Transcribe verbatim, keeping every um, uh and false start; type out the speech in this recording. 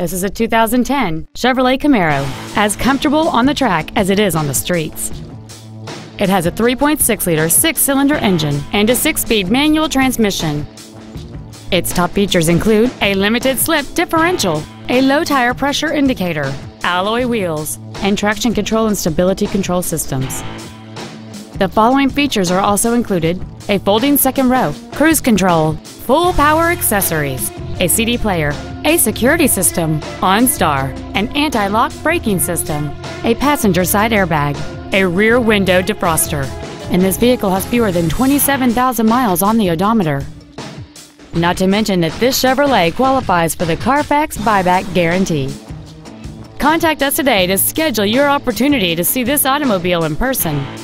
This is a two thousand ten Chevrolet Camaro, as comfortable on the track as it is on the streets. It has a three point six liter six-cylinder engine and a six-speed manual transmission. Its top features include a limited-slip differential, a low-tire pressure indicator, alloy wheels, and traction control and stability control systems. The following features are also included: a folding second row, cruise control, full power accessories, a C D player, a security system, OnStar, an anti-lock braking system, a passenger side airbag, a rear window defroster, and this vehicle has fewer than twenty-seven thousand miles on the odometer. Not to mention that this Chevrolet qualifies for the Carfax buyback guarantee. Contact us today to schedule your opportunity to see this automobile in person.